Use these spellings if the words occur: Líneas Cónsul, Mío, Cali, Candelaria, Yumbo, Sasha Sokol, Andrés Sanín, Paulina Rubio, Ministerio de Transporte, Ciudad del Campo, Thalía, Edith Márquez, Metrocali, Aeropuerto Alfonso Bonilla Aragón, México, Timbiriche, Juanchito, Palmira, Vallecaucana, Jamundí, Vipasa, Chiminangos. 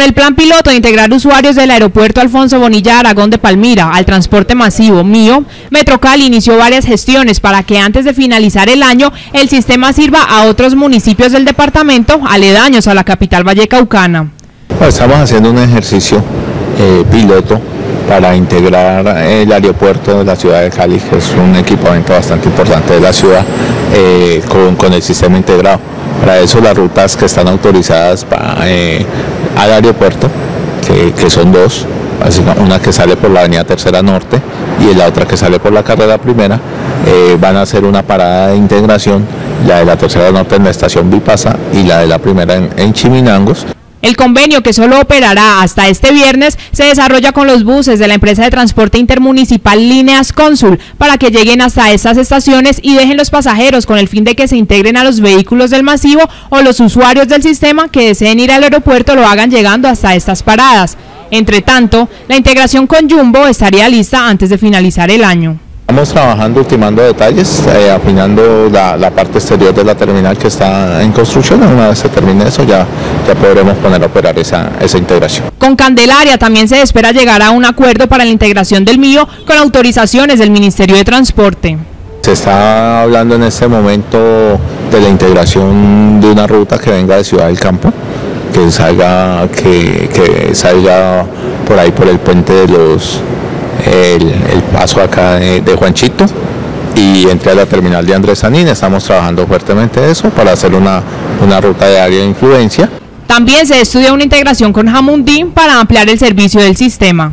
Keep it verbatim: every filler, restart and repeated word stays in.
Con el plan piloto de integrar usuarios del Aeropuerto Alfonso Bonilla Aragón de Palmira al transporte masivo Mío, Metrocali inició varias gestiones para que antes de finalizar el año el sistema sirva a otros municipios del departamento aledaños a la capital vallecaucana. Estamos haciendo un ejercicio eh, piloto para integrar el aeropuerto de la ciudad de Cali, que es un equipamiento bastante importante de la ciudad, eh, con, con el sistema integrado. Para eso las rutas que están autorizadas para, eh, al aeropuerto, que, que son dos, una que sale por la avenida Tercera Norte y la otra que sale por la carrera primera, eh, van a hacer una parada de integración, la de la Tercera Norte en la estación Vipasa y la de la primera en, en Chiminangos. El convenio, que solo operará hasta este viernes, se desarrolla con los buses de la empresa de transporte intermunicipal Líneas Cónsul para que lleguen hasta estas estaciones y dejen los pasajeros, con el fin de que se integren a los vehículos del masivo, o los usuarios del sistema que deseen ir al aeropuerto lo hagan llegando hasta estas paradas. Entre tanto, la integración con Yumbo estaría lista antes de finalizar el año. Estamos trabajando, ultimando detalles, eh, afinando la, la parte exterior de la terminal que está en construcción. Una vez se termine eso, ya, ya podremos poner a operar esa, esa integración. Con Candelaria también se espera llegar a un acuerdo para la integración del Mío con autorizaciones del Ministerio de Transporte. Se está hablando en este momento de la integración de una ruta que venga de Ciudad del Campo, que salga, que, que salga por ahí por el puente de los... El, el paso acá de, de Juanchito, y entre a la terminal de Andrés Sanín. Estamos trabajando fuertemente eso para hacer una, una ruta de área de influencia. También se estudia una integración con Jamundí para ampliar el servicio del sistema.